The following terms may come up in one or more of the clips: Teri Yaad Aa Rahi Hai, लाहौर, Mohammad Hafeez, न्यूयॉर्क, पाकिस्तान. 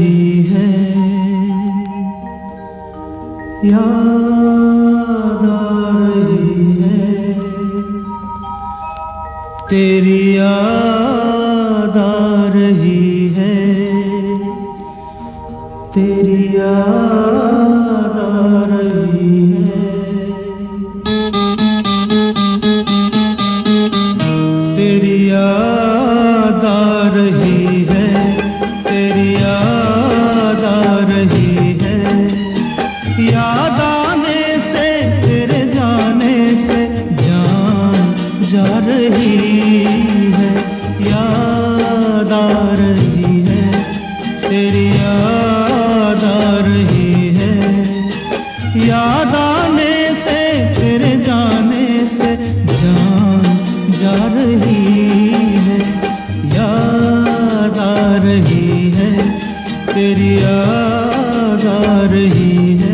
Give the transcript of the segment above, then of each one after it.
रही है, याद आ रही है, तेरी याद आ रही है, तेरी याद आ रही है, तेरी याद आ रही है, तेरी याद आ रही है। याद आने से तेरे जाने से जान जा रही है, याद आ रही है, तेरी याद आ रही है। याद आने से तेरे जाने से जान जा रही है, याद आ रही है, तेरी याद आ रही है।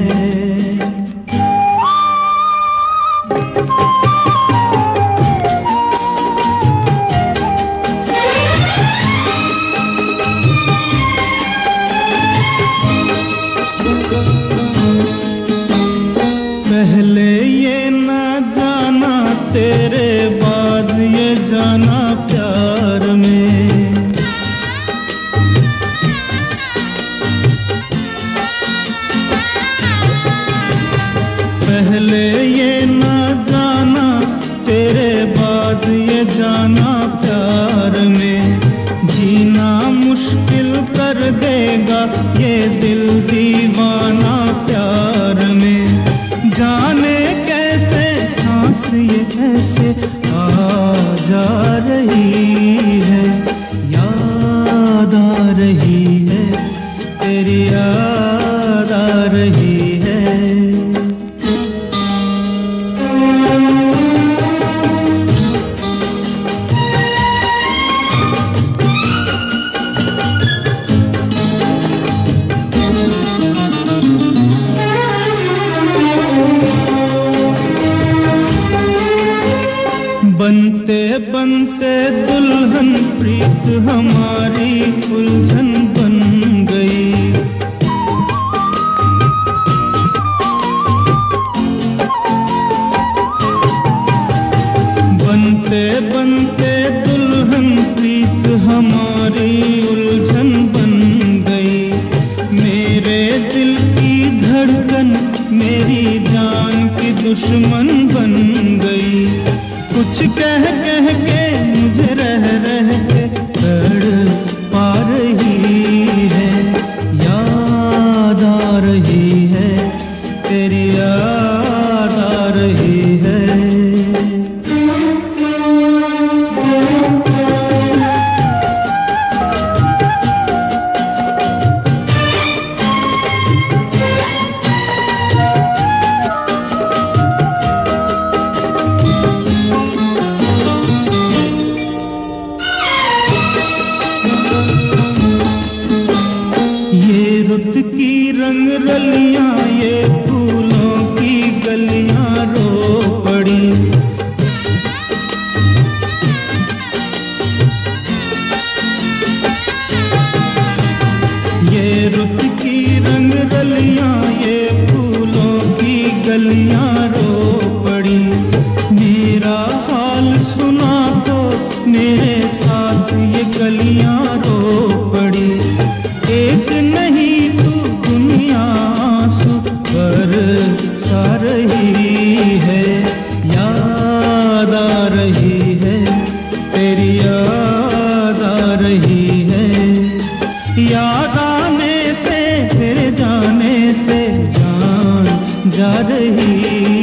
पहले ये न जाना तेरे बाद ये जाना प्यार में, पहले ये न जाना तेरे बाद ये जाना प्यार में। जीना मुश्किल कर देगा ये दिल दीवाना प्यार में। जाने कैसे सांस ये कैसे आ जा रही है, याद आ रही है, तेरी याद आ रही है। बनते बनते दुल्हन प्रीत हमारी उलझन बन गई, बनते बनते दुल्हन प्रीत हमारी उलझन बन गई। मेरे दिल की धड़कन मेरी जान की दुश्मन बन गई। कुछ कह के मुझे रह के तड़पा रही है, याद आ रही है, तेरी याद आ रही है। रुत की रंग रलियां ये फूलों की गलियां रो पड़ी, ये रुत की रंग रलियां ये फूलों की गलियां रो पड़ी। मेरा हाल सुना तो मेरे साथ ये गलियां रो पड़ी। एक नहीं सा रही है, याद आ रही है, तेरी याद आ रही है। याद आने से तेरे जाने से जान जा रही है।